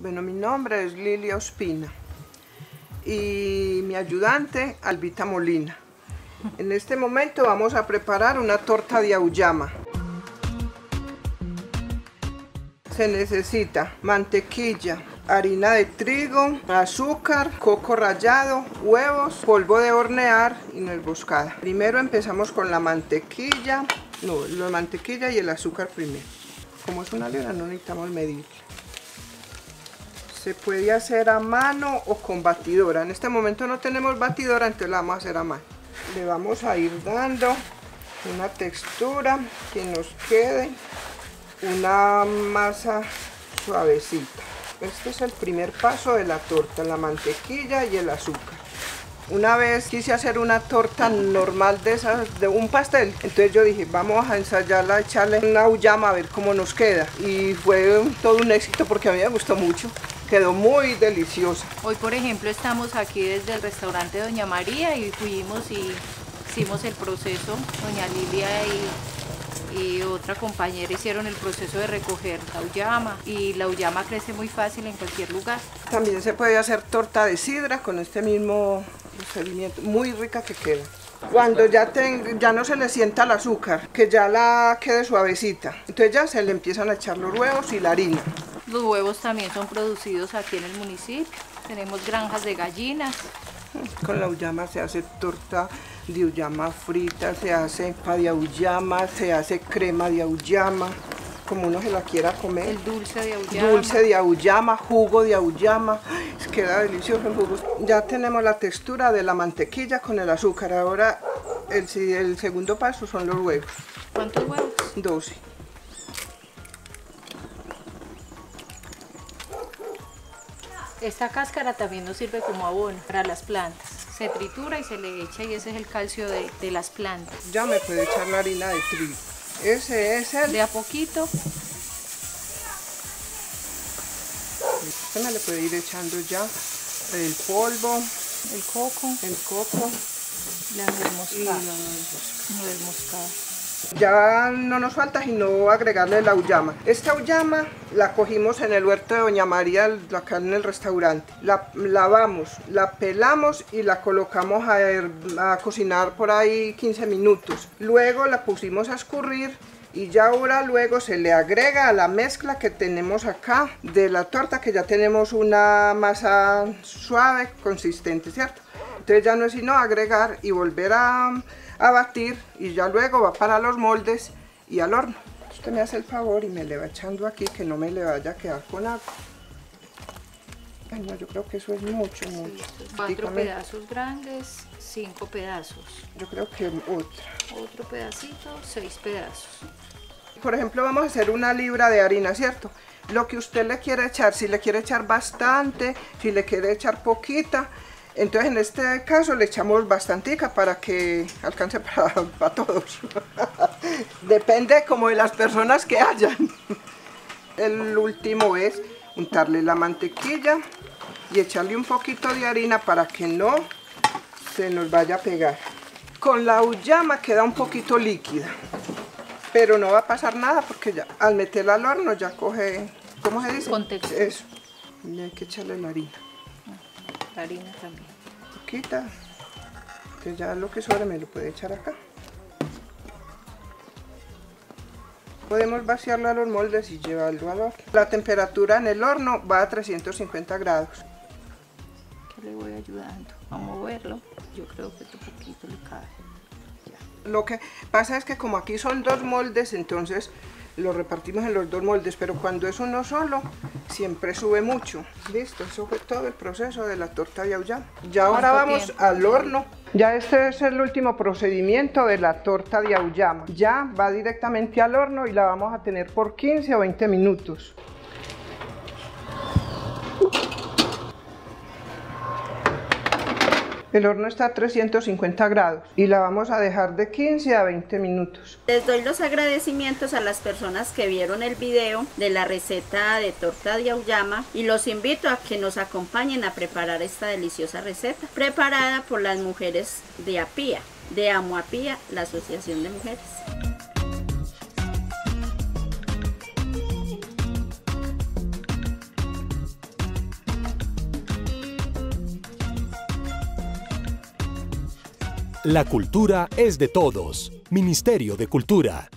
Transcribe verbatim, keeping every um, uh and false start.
Bueno, mi nombre es Lilia Ospina y mi ayudante Albita Molina. En este momento vamos a preparar una torta de ahuyama. Se necesita mantequilla, harina de trigo, azúcar, coco rallado, huevos, polvo de hornear y nuez moscada. Primero empezamos con la mantequilla, no, la mantequilla y el azúcar primero. Como es una libra no necesitamos medirla. Se puede hacer a mano o con batidora. En este momento no tenemos batidora, entonces la vamos a hacer a mano. Le vamos a ir dando una textura que nos quede una masa suavecita. Este es el primer paso de la torta, la mantequilla y el azúcar. Una vez quise hacer una torta normal de esas, de un pastel, entonces yo dije, vamos a ensayarla, echarle una ahuyama a ver cómo nos queda. Y fue todo un éxito porque a mí me gustó mucho. Quedó muy deliciosa. Hoy, por ejemplo, estamos aquí desde el restaurante Doña María y fuimos y hicimos el proceso. Doña Lilia y, y otra compañera hicieron el proceso de recoger la ahuyama y la ahuyama crece muy fácil en cualquier lugar. También se puede hacer torta de sidra con este mismo procedimiento, muy rica que queda. Cuando ya, ten, ya no se le sienta el azúcar, que ya la quede suavecita, entonces ya se le empiezan a echar los huevos y la harina. Los huevos también son producidos aquí en el municipio, tenemos granjas de gallinas. Con la ahuyama se hace torta de ahuyama frita, se hace pa de ahuyama, se hace crema de ahuyama, como uno se la quiera comer. El dulce de ahuyama. Dulce de ahuyama, jugo de ahuyama, queda delicioso el jugo. Ya tenemos la textura de la mantequilla con el azúcar, ahora el, el segundo paso son los huevos. ¿Cuántos huevos? doce. Esta cáscara también nos sirve como abono para las plantas. Se tritura y se le echa y ese es el calcio de, de las plantas. Ya me puede echar la harina de trigo. Ese es el... De a poquito. Este me le puede ir echando ya el polvo, el coco, el coco, la nuez moscada. La nuez moscada. Ya no nos falta sino agregarle la ahuyama. Esta ahuyama la cogimos en el huerto de Doña María, acá en el restaurante. La lavamos, la pelamos y la colocamos a, her, a cocinar por ahí quince minutos. Luego la pusimos a escurrir y ya ahora luego se le agrega a la mezcla que tenemos acá de la torta, que ya tenemos una masa suave, consistente, ¿cierto? Entonces ya no es sino agregar y volver a, a batir y ya luego va para los moldes y al horno. Usted me hace el favor y me le va echando aquí que no me le vaya a quedar con agua. Ay, no, yo creo que eso es mucho, sí, mucho. Cuatro Dígame. pedazos grandes, cinco pedazos. Yo creo que otra. Otro pedacito, seis pedazos. Por ejemplo, vamos a hacer una libra de harina, ¿cierto? Lo que usted le quiere echar, si le quiere echar bastante, si le quiere echar poquita. Entonces en este caso le echamos bastantica para que alcance para, para todos. Depende como de las personas que hayan. El último es untarle la mantequilla y echarle un poquito de harina para que no se nos vaya a pegar. Con la ahuyama queda un poquito líquida, pero no va a pasar nada porque ya al meterla al horno ya coge, ¿cómo se dice? Con textura. Eso. Y hay que echarle la harina. La harina también. Poquita. Que ya lo que sobra me lo puede echar acá. Podemos vaciarlo a los moldes y llevarlo al horno. La temperatura en el horno va a trescientos cincuenta grados. Que le voy ayudando a moverlo. Yo creo que un poquito le cabe. Ya. Lo que pasa es que como aquí son dos moldes, entonces lo repartimos en los dos moldes, pero cuando es uno solo, siempre sube mucho. Listo, eso fue todo el proceso de la torta de ahuyama. Ya ahora vamos tiempo? al horno. Ya este es el último procedimiento de la torta de ahuyama. Ya va directamente al horno y la vamos a tener por quince o veinte minutos. El horno está a trescientos cincuenta grados y la vamos a dejar de quince a veinte minutos. Les doy los agradecimientos a las personas que vieron el video de la receta de torta de ahuyama y los invito a que nos acompañen a preparar esta deliciosa receta preparada por las mujeres de Apía, de Amoapía, la Asociación de Mujeres. La cultura es de todos. Ministerio de Cultura.